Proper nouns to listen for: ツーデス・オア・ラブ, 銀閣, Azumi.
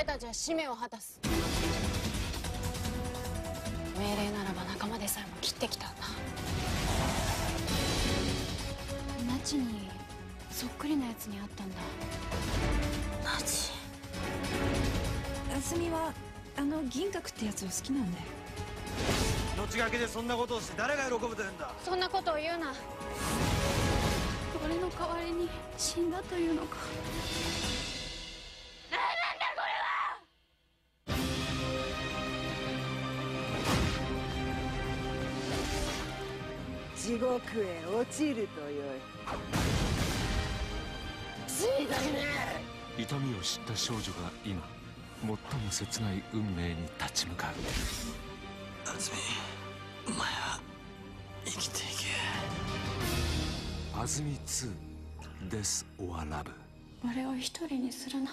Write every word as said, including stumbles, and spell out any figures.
俺たちは使命を果たす。命令ならば仲間でさえも切ってきたんだ。ナチにそっくりなやつに会ったんだ。ナチ、あすみはあの銀閣ってやつを好きなんだよ。命がけでそんなことをして誰が喜ぶというんだ。そんなことを言うな。俺の代わりに死んだというのか。何なんだこれは。地獄へ落ちるとよい。ついたくねえ。痛みを知った少女が今最も切ない運命に立ち向かう。あずみ、お前は生きていけ。「あずみツーデス・オア・ラブ」俺を一人にするな。